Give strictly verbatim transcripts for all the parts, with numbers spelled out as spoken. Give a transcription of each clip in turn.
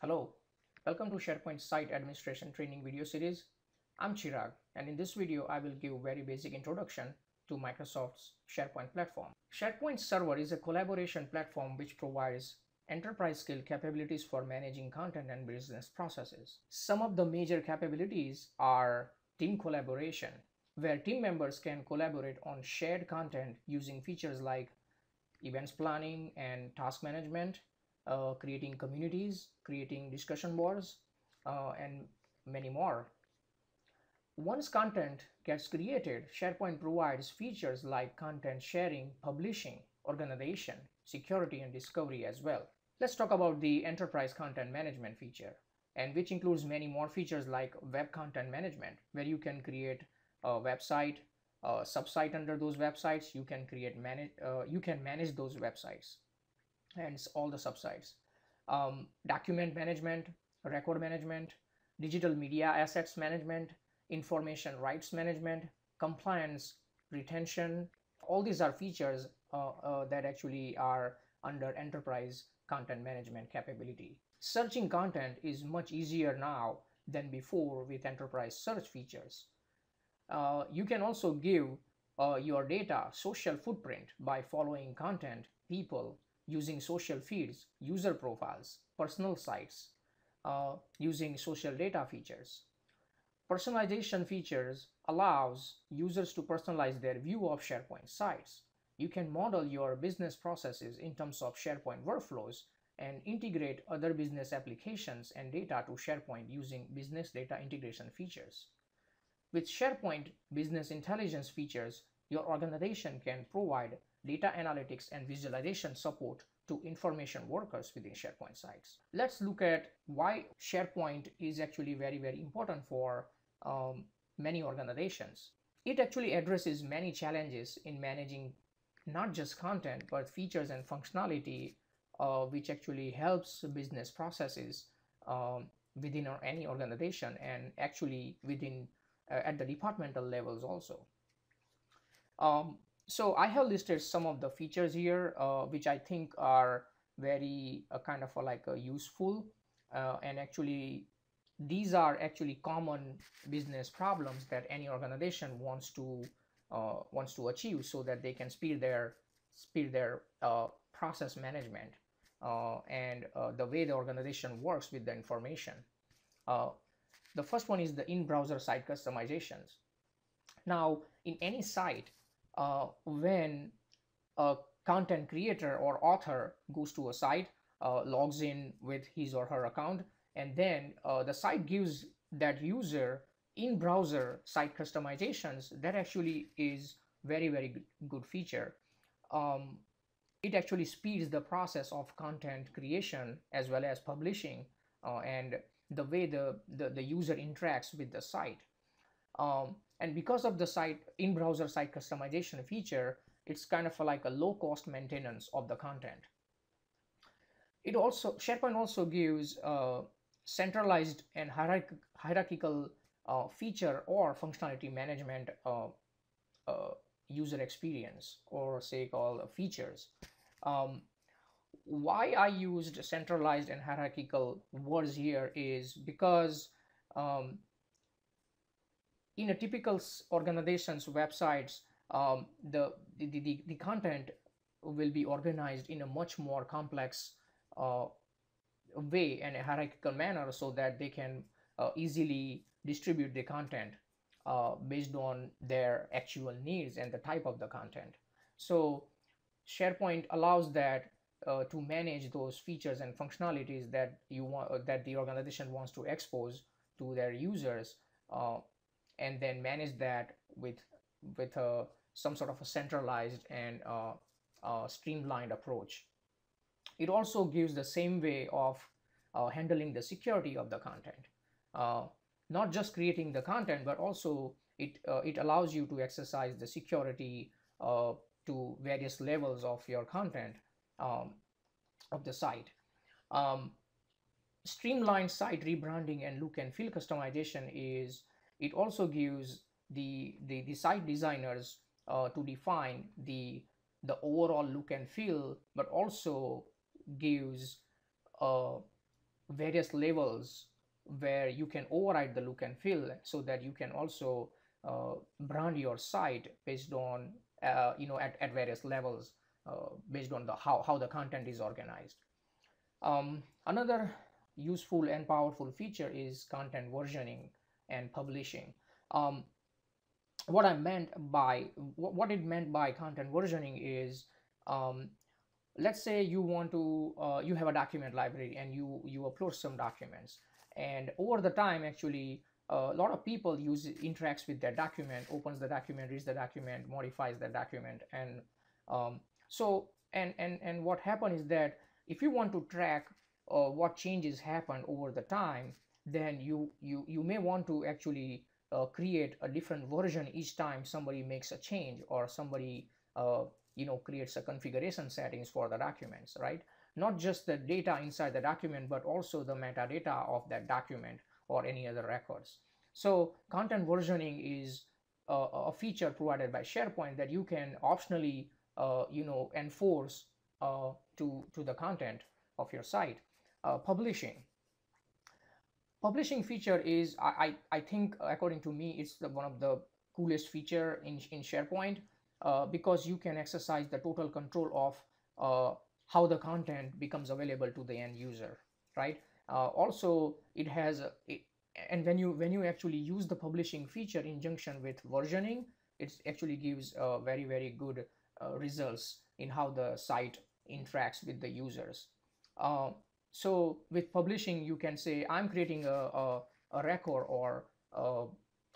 Hello, welcome to SharePoint Site Administration Training video series. I'm Chirag, and in this video I will give a very basic introduction to Microsoft's SharePoint platform. SharePoint Server is a collaboration platform which provides enterprise scale capabilities for managing content and business processes. Some of the major capabilities are team collaboration, where team members can collaborate on shared content using features like events planning and task management, Uh, creating communities, creating discussion boards, uh, and many more. Once content gets created, SharePoint provides features like content sharing, publishing, organization, security, and discovery as well. Let's talk about the enterprise content management feature, and which includes many more features like web content management, where you can create a website, a subsite under those websites. You can create manage, uh, you can manage those websites and all the subsites, um, document management, record management, digital media assets management, information rights management, compliance, retention. All these are features uh, uh, that actually are under enterprise content management capability. Searching content is much easier now than before with enterprise search features. Uh, you can also give uh, your data social footprint by following content, people, using social feeds, user profiles, personal sites, uh, using social data features. Personalization features allows users to personalize their view of SharePoint sites. You can model your business processes in terms of SharePoint workflows and integrate other business applications and data to SharePoint using business data integration features. With SharePoint business intelligence features, your organization can provide data analytics and visualization support to information workers within SharePoint sites. Let's look at why SharePoint is actually very, very important for um, many organizations. It actually addresses many challenges in managing not just content, but features and functionality, uh, which actually helps business processes um, within or any organization, and actually within uh, at the departmental levels also. Um, So I have listed some of the features here, uh, which I think are very uh, kind of uh, like uh, useful, uh, and actually these are actually common business problems that any organization wants to uh, wants to achieve, so that they can speed their speed their uh, process management uh, and uh, the way the organization works with the information. Uh, the first one is the in-browser site customizations. Now, in any site, Uh, when a content creator or author goes to a site, uh, logs in with his or her account, and then uh, the site gives that user in-browser site customizations, that actually is very, very good feature. Um, it actually speeds the process of content creation as well as publishing, uh, and the way the, the, the user interacts with the site. Um, And because of the site in-browser site customization feature, it's kind of like a low-cost maintenance of the content. It also SharePoint also gives uh, centralized and hierarch hierarchical uh, feature or functionality management uh, uh, user experience, or say called features. Um, why I used centralized and hierarchical words here is because um, in a typical organization's websites, um, the, the, the, the content will be organized in a much more complex uh, way and a hierarchical manner, so that they can uh, easily distribute the content uh, based on their actual needs and the type of the content. So SharePoint allows that uh, to manage those features and functionalities that you want, that the organization wants to expose to their users, uh, and then manage that with with uh, some sort of a centralized and uh, uh, streamlined approach. It also gives the same way of uh, handling the security of the content, uh, not just creating the content, but also it uh, it allows you to exercise the security uh, to various levels of your content um, of the site. Um, streamlined site rebranding and look and feel customization is. It also gives the, the, the site designers uh, to define the, the overall look and feel, but also gives uh, various levels where you can override the look and feel, so that you can also uh, brand your site based on uh, you know at, at various levels uh, based on the how, how the content is organized. Um, another useful and powerful feature is content versioning and publishing. Um, what I meant by what it meant by content versioning is, um, let's say you want to uh, you have a document library and you you upload some documents, and over the time actually a lot of people use interacts with that document, opens the document, reads the document, modifies the document, and um, so and and and what happens is that if you want to track uh, what changes happened over the time, then you you you may want to actually uh, create a different version each time somebody makes a change, or somebody uh, you know creates a configuration settings for the documents, right? Not just the data inside the document, but also the metadata of that document or any other records. So content versioning is a, a feature provided by SharePoint that you can optionally uh, you know enforce uh, to to the content of your site. Uh, publishing. Publishing feature is, I, I think, according to me, it's the, one of the coolest feature in, in SharePoint, uh, because you can exercise the total control of uh, how the content becomes available to the end user, right? Uh, also, it has, a, it, and when you when you actually use the publishing feature in conjunction with versioning, it actually gives uh, very, very good uh, results in how the site interacts with the users. Uh, So with publishing, you can say, I'm creating a, a, a record or a,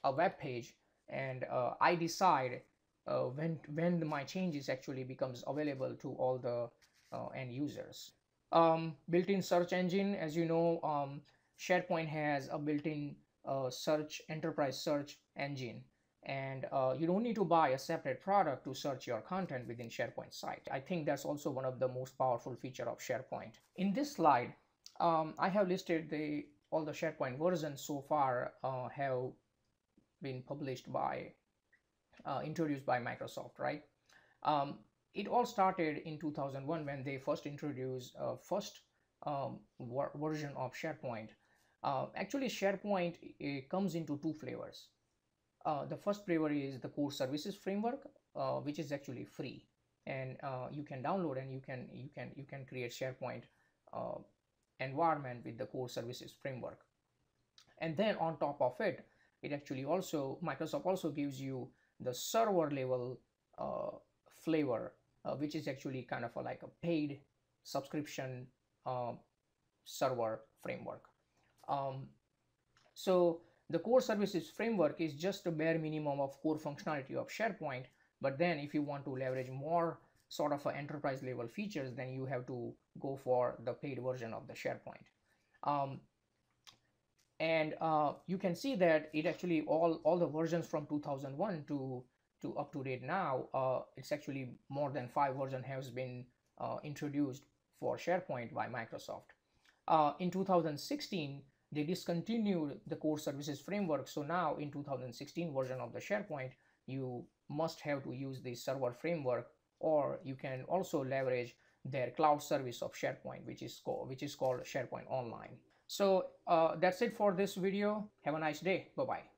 a web page, and uh, I decide uh, when, when my changes actually becomes available to all the uh, end users. Um, built-in search engine, as you know, um, SharePoint has a built-in uh, search, enterprise search engine, and uh, you don't need to buy a separate product to search your content within SharePoint site. I think that's also one of the most powerful feature of SharePoint. In this slide, um, I have listed the all the SharePoint versions so far uh, have been published by, uh, introduced by Microsoft, right? Um, it all started in two thousand one when they first introduced uh, first um, ver version of SharePoint. Uh, actually, SharePoint it comes into two flavors. Uh, the first flavor is the core services framework, uh, which is actually free, and uh, you can download and you can you can you can create SharePoint uh, environment with the core services framework. And then on top of it, it actually also Microsoft also gives you the server level uh, flavor, uh, which is actually kind of a, like a paid subscription uh, server framework. Um, so. The core services framework is just a bare minimum of core functionality of SharePoint, but then if you want to leverage more sort of enterprise level features, then you have to go for the paid version of the SharePoint. Um, and uh, you can see that it actually all, all the versions from two thousand one to, to up to date now, uh, it's actually more than five versions has been uh, introduced for SharePoint by Microsoft. Uh, in two thousand sixteen, they discontinued the core services framework, so now in two thousand sixteen version of the SharePoint, you must have to use the server framework, or you can also leverage their cloud service of SharePoint, which is called, which is called SharePoint Online. So uh, that's it for this video. Have a nice day. Bye-bye.